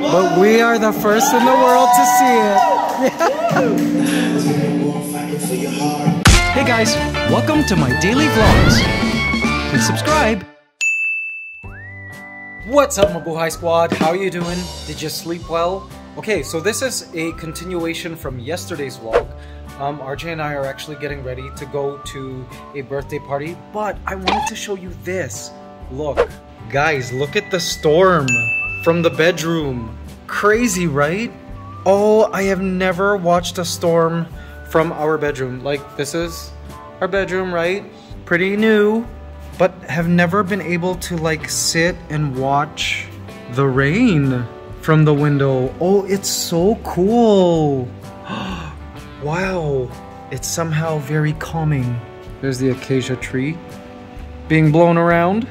but we are the first in the world to see it. Hey guys, welcome to my daily vlogs. Please subscribe. What's up, Mabuhay Squad? How are you doing? Did you sleep well? Okay, so this is a continuation from yesterday's vlog. RJ and I are actually getting ready to go to a birthday party, but I wanted to show you this. Look, guys, look at the storm from the bedroom. Crazy, right? Oh, I have never watched a storm from our bedroom. Like, this is our bedroom, right? Pretty new, but have never been able to like sit and watch the rain from the window. Oh, it's so cool. Wow, it's somehow very calming. There's the acacia tree being blown around.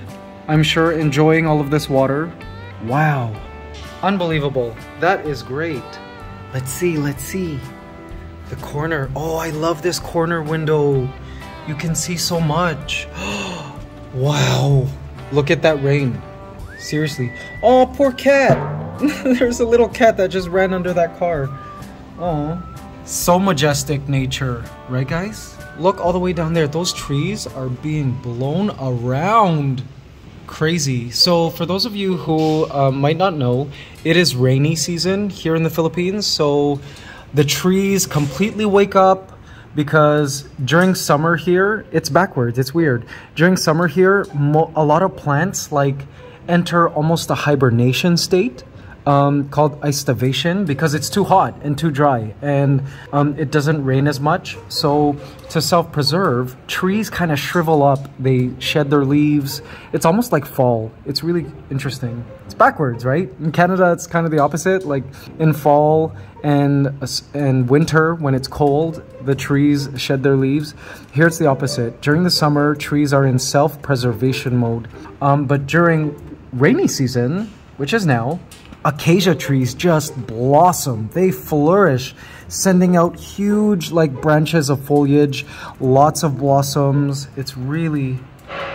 I'm sure enjoying all of this water. Wow, unbelievable. That is great. Let's see. The corner, oh, I love this corner window. You can see so much. Wow, look at that rain. Seriously, oh, poor cat. There's a little cat that just ran under that car. Oh. So majestic nature, right guys? Look all the way down there. Those trees are being blown around. Crazy. So for those of you who might not know, it is rainy season here in the Philippines. So the trees completely wake up because during summer here, it's backwards. It's weird. During summer here, a lot of plants like enter almost a hibernation state. Called aestivation because it's too hot and too dry and it doesn't rain as much. So to self-preserve, trees kind of shrivel up. They shed their leaves. It's almost like fall. It's really interesting. It's backwards, right? In Canada, it's kind of the opposite. Like in fall and winter, when it's cold, the trees shed their leaves. Here it's the opposite. During the summer, trees are in self-preservation mode. But during rainy season, which is now, acacia trees just blossom. They flourish, sending out huge like branches of foliage, lots of blossoms. It's really,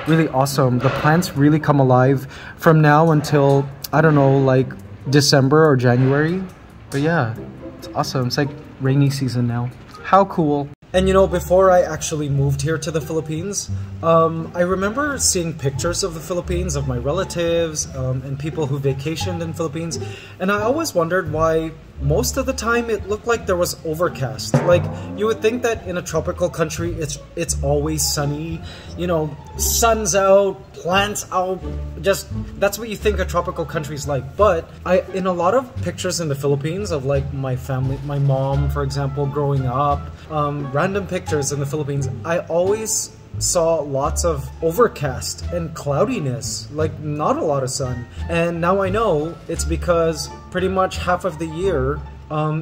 really awesome. The plants really come alive from now until, I don't know, like December or January. But yeah, it's awesome. It's like rainy season now. How cool. And you know, before I actually moved here to the Philippines, I remember seeing pictures of the Philippines, of my relatives and people who vacationed in Philippines. And I always wondered why most of the time it looked like there was overcast. Like you would think that in a tropical country, it's always sunny, you know, sun's out, plants out, just that's what you think a tropical country's like. But in a lot of pictures in the Philippines of like my family, my mom, for example, growing up, random pictures in the Philippines, I always saw lots of overcast and cloudiness, like not a lot of sun. And now I know it's because pretty much half of the year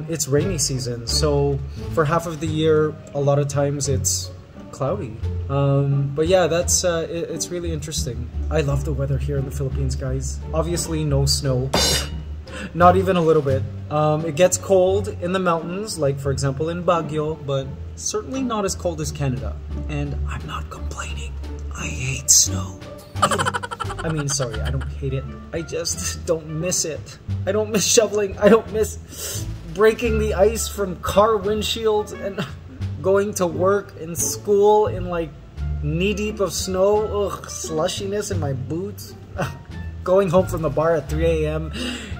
it's rainy season. So for half of the year, a lot of times it's cloudy. But yeah, that's it's really interesting. I love the weather here in the Philippines, guys. Obviously no snow. Not even a little bit. It gets cold in the mountains, like for example in Baguio, but certainly not as cold as Canada. And I'm not complaining. I hate snow. I mean, sorry, I don't hate it. I just don't miss it. I don't miss shoveling. I don't miss breaking the ice from car windshields and going to work and school in like knee deep of snow. Ugh, slushiness in my boots. Going home from the bar at 3 a.m.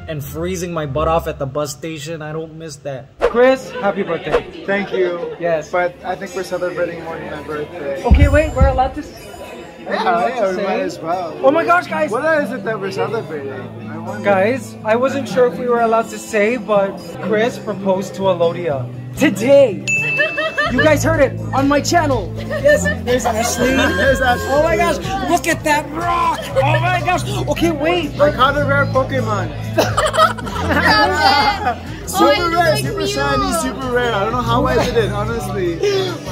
and freezing my butt off at the bus station. I don't miss that. Chris, happy birthday. Thank you. Yes. But I think we're celebrating more than my birthday. Okay, wait, we're allowed to... Yeah, we might as well. Oh my gosh, guys! What is it that we're celebrating? Guys, I wasn't sure if we were allowed to say, but Chris proposed to Alodia. Today! You guys heard it on my channel. Yes, there's Ashley. There's Ashley. Oh my gosh, look at that rock. Oh my gosh. Okay, wait. I caught a rare Pokemon. super rare, super shiny. I don't know how I did it, honestly.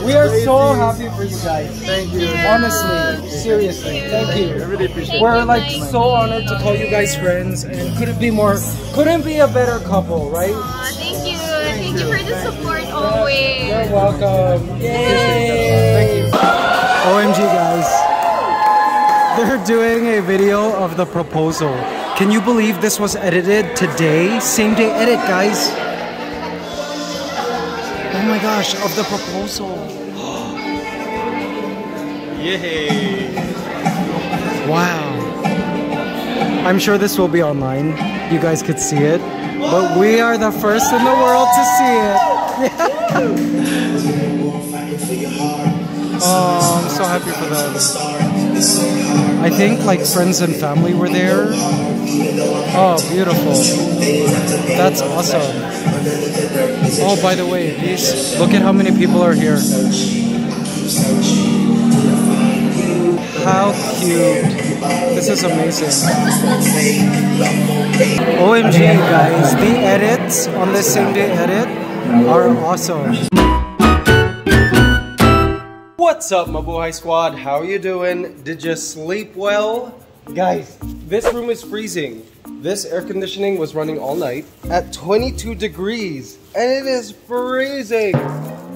We are so happy for you guys. Thank you. Honestly, seriously, thank you. I really appreciate it. We're like so honored to call you guys friends, and couldn't be a better couple, right? Thank you. Thank you for the support always. You're welcome. Yay! Thank you. OMG guys. They're doing a video of the proposal. Can you believe this was edited today? Same day edit, guys. Oh my gosh, of the proposal. Yay. Wow. I'm sure this will be online. You guys could see it. But we are the first in the world to see it. Oh, I'm so happy for that. I think like friends and family were there. Oh, beautiful. That's awesome. Oh, by the way, these, look at how many people are here. How cute. This is amazing. OMG, guys, the edits on this same day edit are awesome. What's up, Mabuhay Squad? How are you doing? Did you sleep well? Guys, this room is freezing. This air conditioning was running all night at 22 degrees, and it is freezing.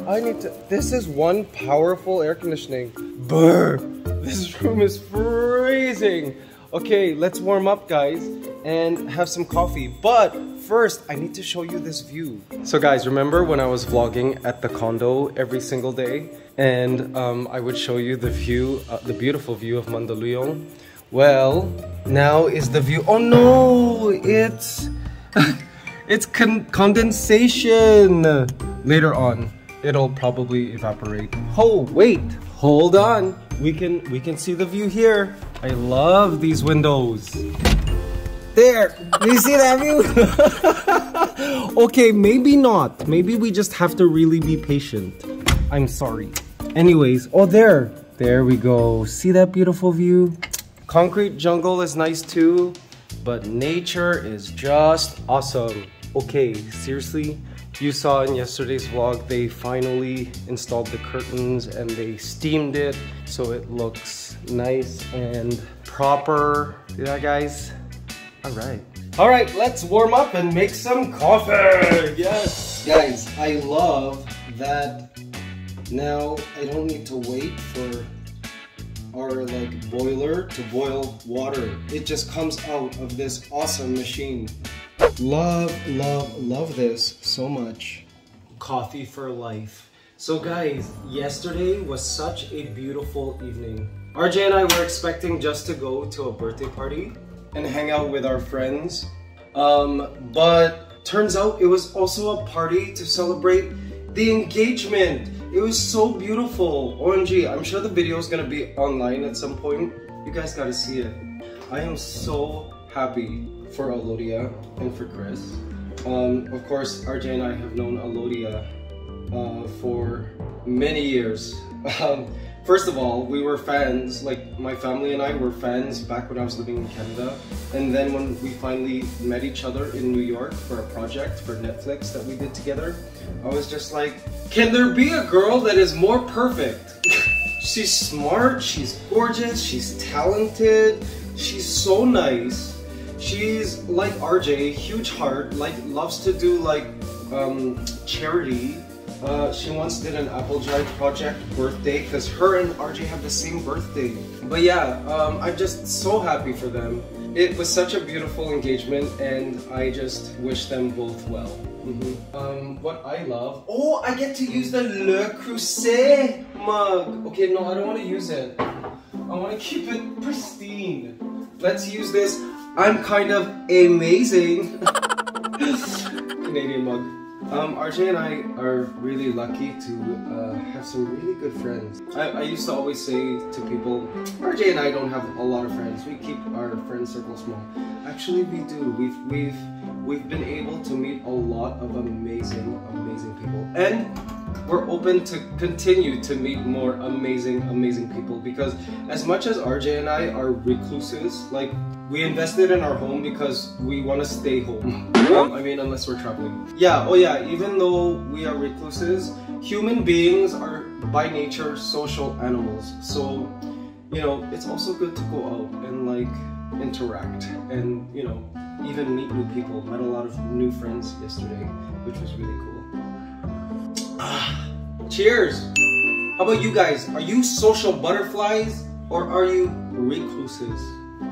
I need to... This is one powerful air conditioning. Brr! This room is freezing. Okay, let's warm up, guys, and have some coffee. But first, I need to show you this view. So guys, remember when I was vlogging at the condo every single day? And I would show you the view, the beautiful view of Mandaluyong. Well, now is the view. Oh no, it's it's condensation. Later on, it'll probably evaporate. Oh wait, hold on. We can see the view here. I love these windows. There, do you see that view? Okay, maybe not. Maybe we just have to really be patient. I'm sorry. Anyways, oh there. There we go. See that beautiful view? Concrete jungle is nice too, but nature is just awesome. Okay, seriously, you saw in yesterday's vlog, they finally installed the curtains and they steamed it, so it looks nice and proper. Yeah, guys? All right, let's warm up and make some coffee. Yes. Guys, I love that now I don't need to wait for our like boiler to boil water. It just comes out of this awesome machine. Love this so much. Coffee for life. So guys, yesterday was such a beautiful evening. RJ and I were expecting just to go to a birthday party and hang out with our friends. But turns out it was also a party to celebrate the engagement. It was so beautiful. OMG, I'm sure the video is gonna be online at some point. You guys gotta see it. I am so happy for Alodia and for Chris. Of course, RJ and I have known Alodia for many years. First of all, we were fans, like my family and I were fans back when I was living in Canada. And then when we finally met each other in New York for a project for Netflix that we did together, I was just like, can there be a girl that is more perfect? She's smart, she's gorgeous, she's talented, she's so nice. She's like RJ, huge heart, like loves to do like charity. She once did an Apple Drive project birthday because her and RJ have the same birthday. But yeah, I'm just so happy for them. It was such a beautiful engagement and I just wish them both well. What I love... Oh, I get to use the Le Creuset mug! Okay, no, I don't want to use it. I want to keep it pristine. Let's use this. I'm kind of amazing. Canadian mug. RJ and I are really lucky to have some really good friends. I used to always say to people, RJ and I don't have a lot of friends. We keep our friend circle small. Actually, we do. We've been able to meet a lot of amazing people, and we're open to continue to meet more amazing people. Because as much as RJ and I are recluses, like, we invested in our home because we want to stay home. I mean, unless we're traveling. Yeah, oh yeah, even though we are recluses, human beings are by nature social animals. So, you know, it's also good to go out and like interact and, you know, even meet new people. Met a lot of new friends yesterday, which was really cool. Cheers! How about you guys? Are you social butterflies or are you recluses?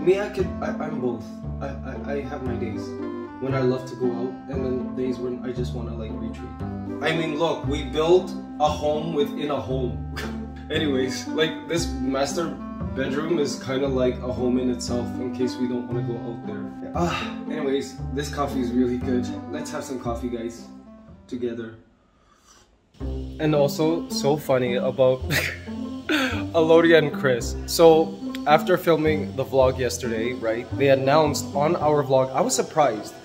Me, I'm both. I have my days when I love to go out, and then days when I just want to like retreat. I mean, look, we built a home within a home. Anyways, like this master bedroom is kind of like a home in itself in case we don't want to go out there. Anyways, this coffee is really good. Let's have some coffee, guys, together. And also, so funny about Alodia and Chris. So after filming the vlog yesterday, right, they announced on our vlog, I was surprised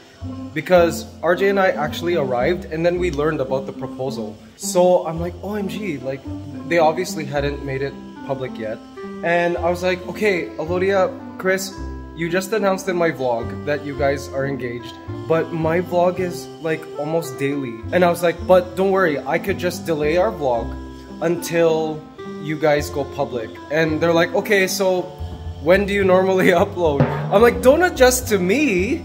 because RJ and I actually arrived and then we learned about the proposal. So I'm like, OMG, like they obviously hadn't made it public yet. And I was like, okay, Alodia, Chris, you just announced in my vlog that you guys are engaged, but my vlog is like almost daily. And I was like, but don't worry, I could just delay our vlog until you guys go public. And they're like, okay, so when do you normally upload? I'm like, don't adjust to me.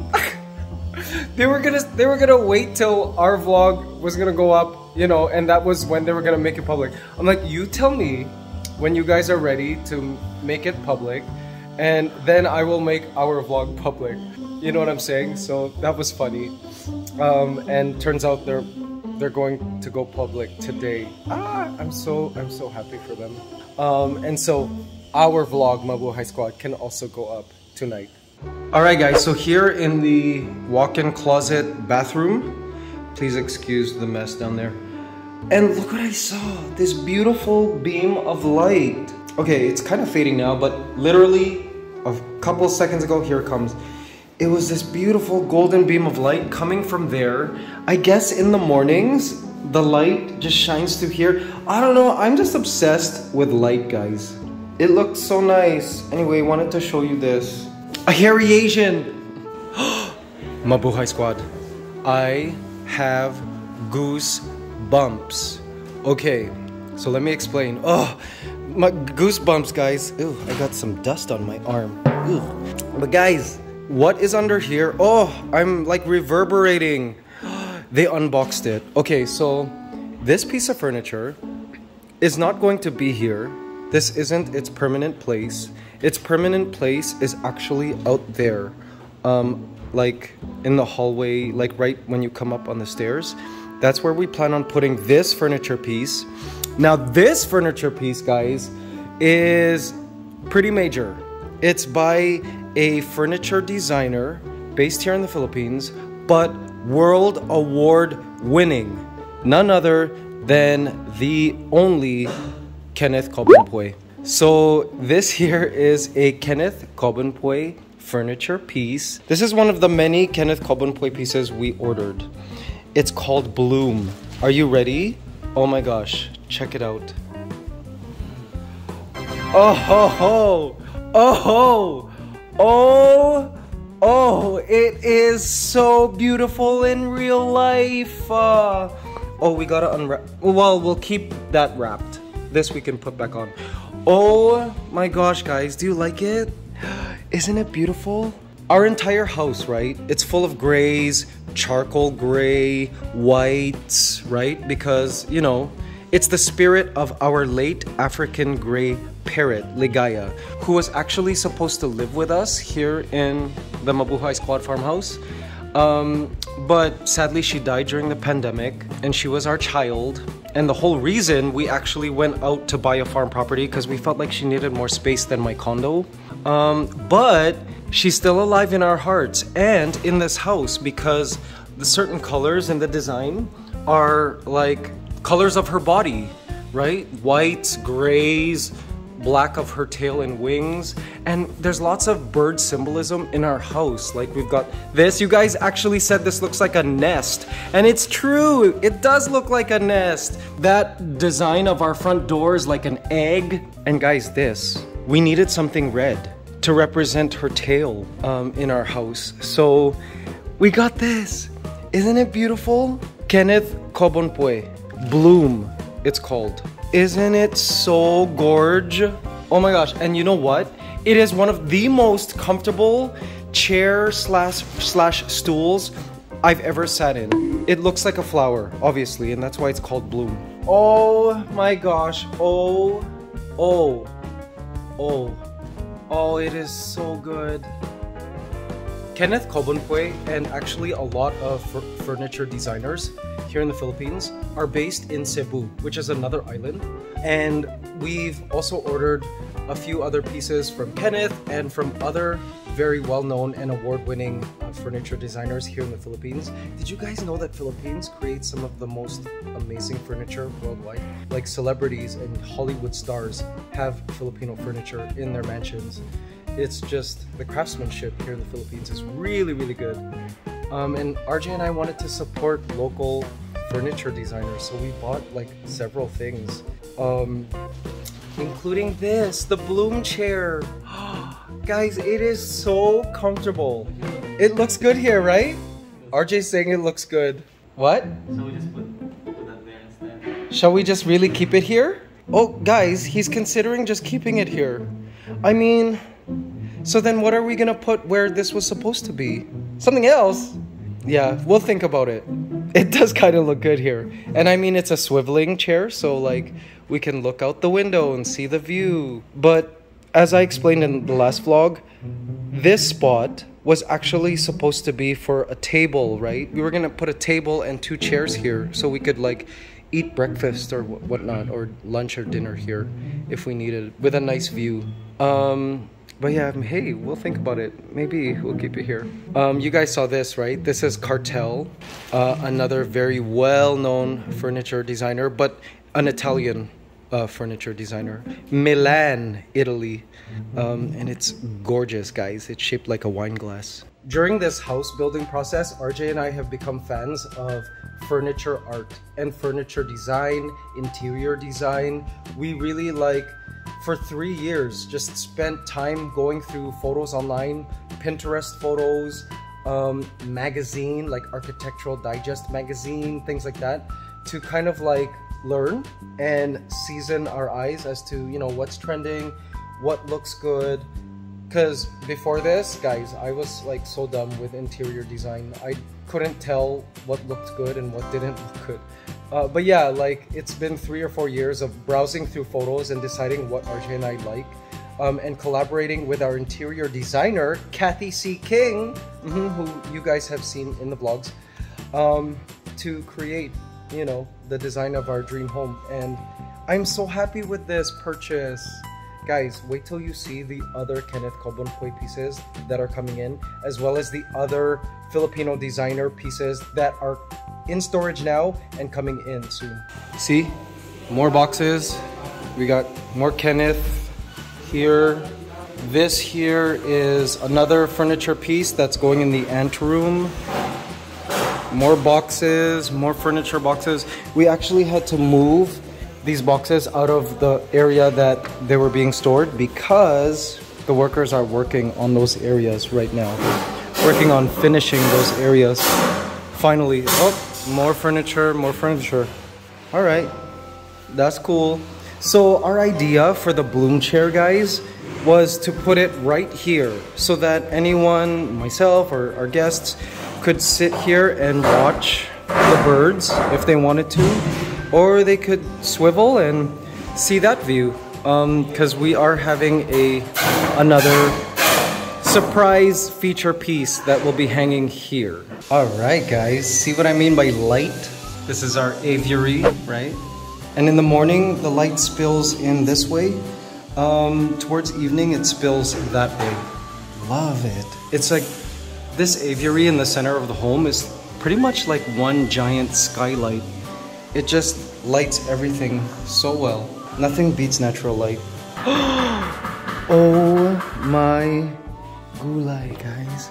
they were gonna wait till our vlog was gonna go up, you know, and that was when they were gonna make it public. I'm like, you tell me when you guys are ready to make it public, and then I will make our vlog public. You know what I'm saying? So that was funny. And turns out they're going to go public today. I'm so happy for them. And so our vlog, Mabuhay Squad, can also go up tonight. Alright guys, so here in the walk-in closet bathroom, please excuse the mess down there. And look what I saw, this beautiful beam of light. Okay, it's kind of fading now, but literally a couple seconds ago, here it comes. It was this beautiful golden beam of light coming from there. I guess in the mornings, the light just shines through here. I don't know, I'm just obsessed with light, guys. It looks so nice. Anyway, wanted to show you this. A hairy Asian! Mabuhay Squad. I have goose bumps. Okay, so let me explain. Oh, my goosebumps, guys. Ew, I got some dust on my arm. Ew. But guys, what is under here? Oh, I'm like reverberating. They unboxed it. Okay, so this piece of furniture is not going to be here. This isn't its permanent place. Its permanent place is actually out there. Like in the hallway, like right when you come up on the stairs. That's where we plan on putting this furniture piece. Now this furniture piece, guys, is pretty major. It's by a furniture designer based here in the Philippines, but world award winning. None other than the only Kenneth Cobonpue. So this here is a Kenneth Cobonpue furniture piece. This is one of the many Kenneth Cobonpue pieces we ordered. It's called Bloom. Are you ready? Oh my gosh, check it out. Oh ho ho! Oh ho! Oh! Oh, it is so beautiful in real life! Oh, we gotta unwrap. Well, we'll keep that wrapped. This we can put back on. Oh my gosh, guys, do you like it? Isn't it beautiful? Our entire house, right? It's full of grays, charcoal gray, whites, right? Because, you know, it's the spirit of our late African gray parrot, Ligaya, who was actually supposed to live with us here in the Mabuhay Squad farmhouse. But sadly, she died during the pandemic, and she was our child. And the whole reason we actually went out to buy a farm property because we felt like she needed more space than my condo. But she's still alive in our hearts and in this house because the certain colors in the design are like colors of her body, right? Whites, grays, black of her tail and wings. And there's lots of bird symbolism in our house. Like we've got this. You guys actually said this looks like a nest. And it's true. It does look like a nest. That design of our front door is like an egg. And guys, this. We needed something red to represent her tail in our house. So we got this. Isn't it beautiful? Kenneth Cobonpue. Bloom, it's called. Isn't it so gorge? Oh my gosh, and you know what? It is one of the most comfortable chair slash stools I've ever sat in. It looks like a flower, obviously, and that's why it's called Bloom. Oh my gosh, oh, oh, oh. Oh, it is so good. Kenneth Cobonpue, and actually a lot of furniture designers here in the Philippines, are based in Cebu, which is another island. And we've also ordered a few other pieces from Kenneth and from other very well-known and award-winning furniture designers here in the Philippines. Did you guys know that Philippines creates some of the most amazing furniture worldwide? Like celebrities and Hollywood stars have Filipino furniture in their mansions. It's just the craftsmanship here in the Philippines is really, really good. And RJ and I wanted to support local furniture designers, so we bought like several things, including this, the Bloom chair. Guys, it is so comfortable. It looks good here, right? RJ's saying it looks good. What? Shall we just put that there instead? Shall we just really keep it here? Oh, guys, he's considering just keeping it here. I mean, so then what are we gonna put where this was supposed to be? Something else? Yeah, we'll think about it. It does kind of look good here. And I mean, it's a swiveling chair, so like we can look out the window and see the view. But as I explained in the last vlog, this spot was actually supposed to be for a table, right? We were gonna put a table and two chairs here so we could like eat breakfast or whatnot, or lunch or dinner here if we needed, with a nice view. But yeah, hey, we'll think about it. Maybe we'll keep it here. You guys saw this, right? This is Cartell, another very well-known furniture designer, but an Italian furniture designer. Milan, Italy. And it's gorgeous, guys. It's shaped like a wine glass. During this house building process, RJ and I have become fans of furniture art and furniture design, interior design. We really like, for 3 years, just spent time going through photos online, Pinterest photos, magazine, like Architectural Digest magazine, things like that, to kind of like learn and season our eyes as to, you know, what's trending, what looks good. Because before this, guys, I was like so dumb with interior design. I couldn't tell what looked good and what didn't look good. But yeah, like it's been 3 or 4 years of browsing through photos and deciding what RJ and I like, and collaborating with our interior designer, Kathy C. King, who you guys have seen in the vlogs, to create, you know, the design of our dream home. And I'm so happy with this purchase. Guys, wait till you see the other Kenneth Cobonpue pieces that are coming in, as well as the other Filipino designer pieces that are in storage now and coming in soon. See, more boxes. We got more Kenneth here. This here is another furniture piece that's going in the anteroom. More boxes, more furniture boxes. We actually had to move these boxes out of the area that they were being stored because the workers are working on those areas right now. Working on finishing those areas. Finally. Oh, more furniture, more furniture. All right, that's cool. So our idea for the Bloom chair, guys, was to put it right here so that anyone, myself or our guests, could sit here and watch the birds if they wanted to. Or they could swivel and see that view, because we are having another surprise feature piece that will be hanging here. All right, guys, see what I mean by light? This is our aviary, right? And in the morning, the light spills in this way. Towards evening, it spills that way. Love it. It's like this aviary in the center of the home is pretty much like one giant skylight. It just lights everything so well. Nothing beats natural light. Oh my gulay, guys.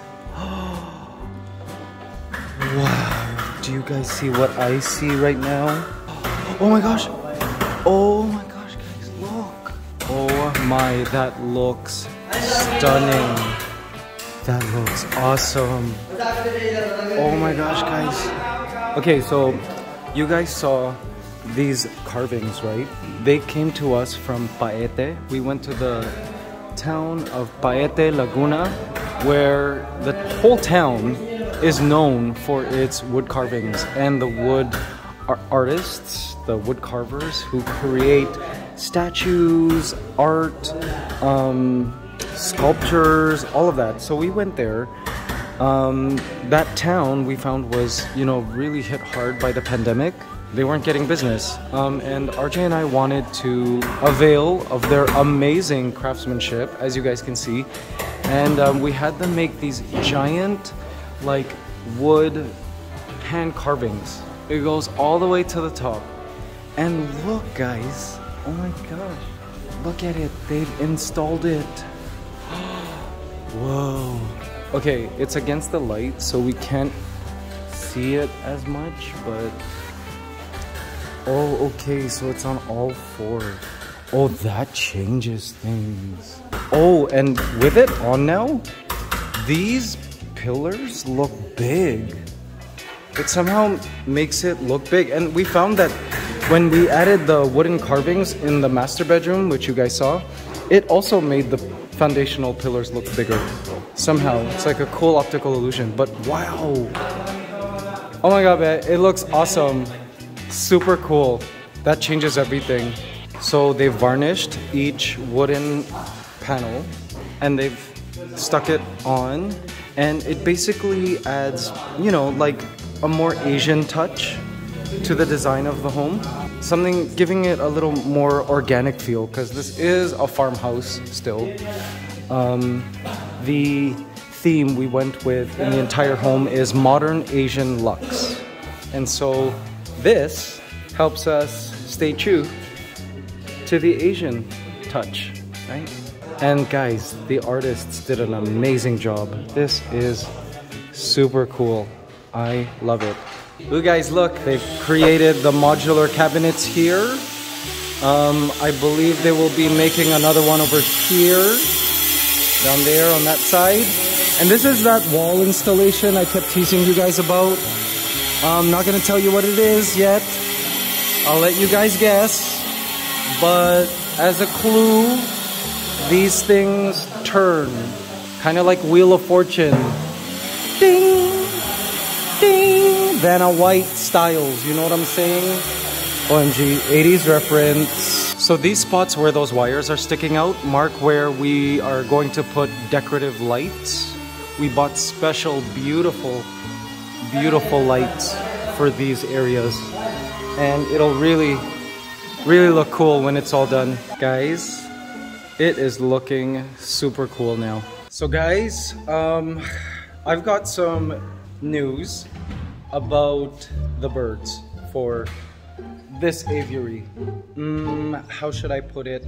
Wow, do you guys see what I see right now? Oh my gosh. Oh my gosh, guys, look. Oh my, that looks stunning. That looks awesome. Oh my gosh, guys. Okay, so you guys saw these carvings, right? They came to us from Paete. We went to the town of Paete, Laguna, where the whole town is known for its wood carvings and the wood artists, the wood carvers who create statues, art, sculptures, all of that. So we went there That town we found was, you know, really hit hard by the pandemic. They weren't getting business. And RJ and I wanted to avail of their amazing craftsmanship, as you guys can see. And we had them make these giant, like, wood hand carvings. It goes all the way to the top. And look, guys. Oh my gosh. Look at it. They've installed it. Whoa. Okay, it's against the light, so we can't see it as much, but... Oh, okay, so it's on all four. Oh, that changes things. Oh, and with it on now, these pillars look big. It somehow makes it look big. And we found that when we added the wooden carvings in the master bedroom, which you guys saw, it also made the foundational pillars look bigger. Somehow, it's like a cool optical illusion, but wow! Oh my god, man, it looks awesome. Super cool. That changes everything. So they varnished each wooden panel and they've stuck it on, and it basically adds, you know, like a more Asian touch to the design of the home. Something giving it a little more organic feel, because this is a farmhouse still. The theme we went with in the entire home is modern Asian luxe. And so this helps us stay true to the Asian touch, right? And guys, the artists did an amazing job. This is super cool. I love it. You guys, look, they've created the modular cabinets here. I believe they will be making another one over here. Down there on that side. And this is that wall installation I kept teasing you guys about. I'm not gonna tell you what it is yet. I'll let you guys guess. But as a clue, these things turn. Kind of like Wheel of Fortune. Ding! Ding! Vanna White styles, you know what I'm saying? OMG, 80s reference. So these spots where those wires are sticking out mark where we are going to put decorative lights. We bought special beautiful, beautiful lights for these areas. And it'll really, really look cool when it's all done. Guys, it is looking super cool now. So guys, I've got some news about the birds for this aviary. How should I put it?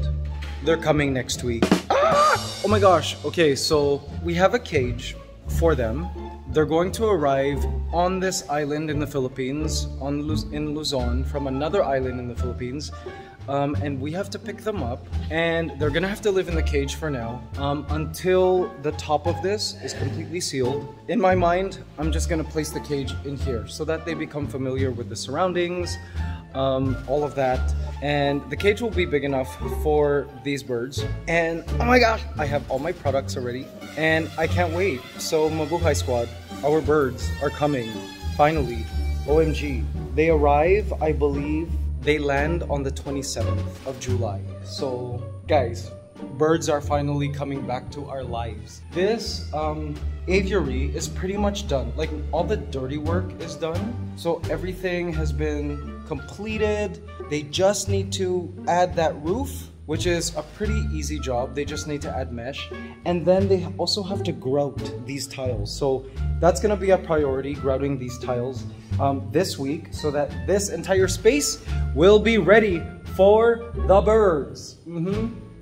They're coming next week. Ah! Oh my gosh. Okay, so we have a cage for them. They're going to arrive on this island in the Philippines, in Luzon, from another island in the Philippines. And we have to pick them up, and they're gonna have to live in the cage for now until the top of this is completely sealed. In my mind, I'm just gonna place the cage in here so that they become familiar with the surroundings, all of that, and the cage will be big enough for these birds. And oh my gosh, I have all my products already and I can't wait. So Mabuhay Squad, our birds are coming finally. OMG, they arrive, I believe they land on the 27th of July. So guys, birds are finally coming back to our lives. This aviary is pretty much done. Like, all the dirty work is done. So everything has been completed. They just need to add that roof, which is a pretty easy job. They just need to add mesh. And then they also have to grout these tiles. So that's gonna be a priority, grouting these tiles. This week, so that this entire space will be ready for the birds.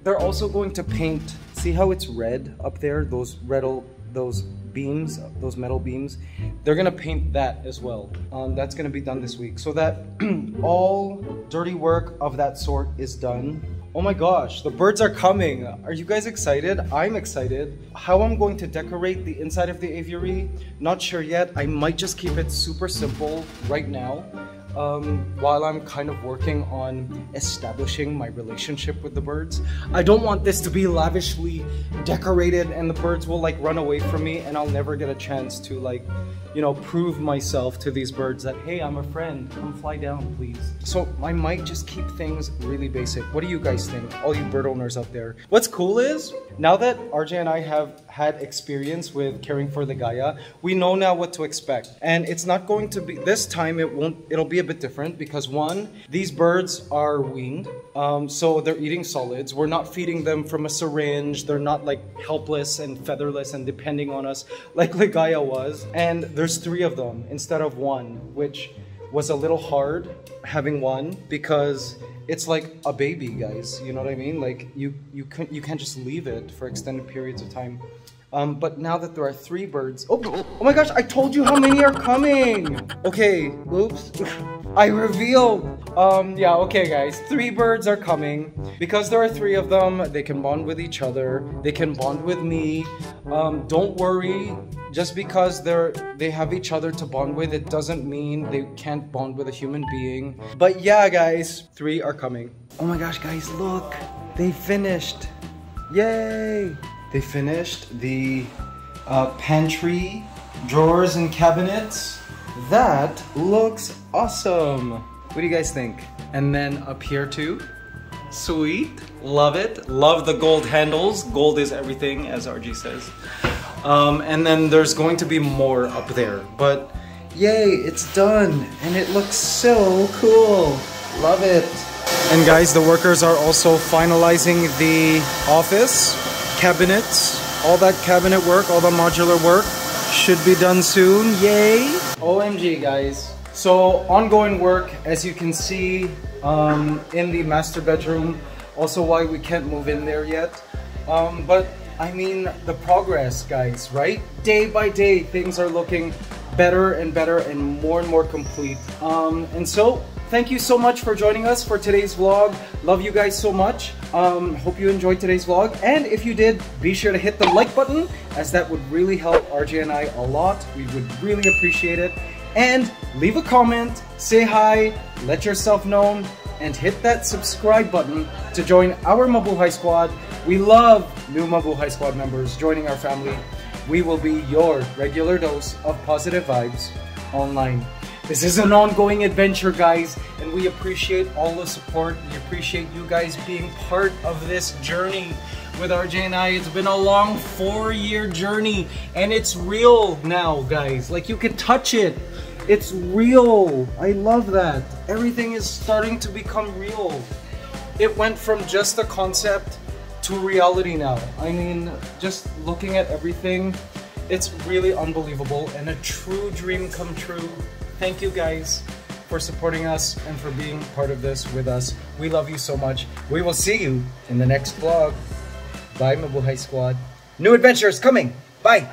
They're also going to paint. See how it's red up there? Those beams, those metal beams. They're gonna paint that as well. That's gonna be done this week, so that all dirty work of that sort is done. Oh my gosh, the birds are coming. Are you guys excited? I'm excited. How I'm going to decorate the inside of the aviary, not sure yet. I might just keep it super simple right now while I'm kind of working on establishing my relationship with the birds. I don't want this to be lavishly decorated and the birds will like run away from me and I'll never get a chance to like you know, prove myself to these birds that, hey, I'm a friend, come fly down, please. So I might just keep things really basic. What do you guys think, all you bird owners out there? What's cool is, now that RJ and I have had experience with caring for Ligaya, we know now what to expect. And it's not going to be, this time it'll be a bit different because one, these birds are weaned, so they're eating solids. We're not feeding them from a syringe. They're not like helpless and featherless and depending on us like Ligaya was. And there's three of them instead of one, which was a little hard having one because it's like a baby, guys. You know what I mean? Like you can't just leave it for extended periods of time. But now that there are three birds, oh my gosh, I told you how many are coming. Okay, oops, I revealed. Yeah, okay guys, three birds are coming. Because there are three of them, they can bond with each other, they can bond with me. Don't worry, just because they have each other to bond with, it doesn't mean they can't bond with a human being. But yeah guys, three are coming. Oh my gosh guys, look, they finished, yay! They finished the pantry, drawers, and cabinets. That looks awesome. What do you guys think? And then up here too. Sweet, love it. Love the gold handles. Gold is everything, as RG says. And then there's going to be more up there. But yay, it's done. And it looks so cool. Love it. And guys, the workers are also finalizing the office. Cabinets, all that cabinet work, all the modular work should be done soon, yay! OMG guys, so ongoing work as you can see in the master bedroom, also why we can't move in there yet, but I mean the progress guys, right? Day by day things are looking better and better and more complete, and so thank you so much for joining us for today's vlog. Love you guys so much. Hope you enjoyed today's vlog. And if you did, be sure to hit the like button as that would really help RJ and I a lot. We would really appreciate it. And leave a comment, say hi, let yourself known, and hit that subscribe button to join our Mabuhay Squad. We love new Mabuhay Squad members joining our family. We will be your regular dose of positive vibes online. This is an ongoing adventure, guys, and we appreciate all the support. We appreciate you guys being part of this journey with RJ and I. It's been a long 4-year journey, and it's real now, guys. Like, you can touch it. It's real. I love that. Everything is starting to become real. It went from just a concept to reality now. I mean, just looking at everything, it's really unbelievable and a true dream come true. Thank you guys for supporting us and for being part of this with us. We love you so much. We will see you in the next vlog. Bye Mabuhay Squad. New adventures coming. Bye.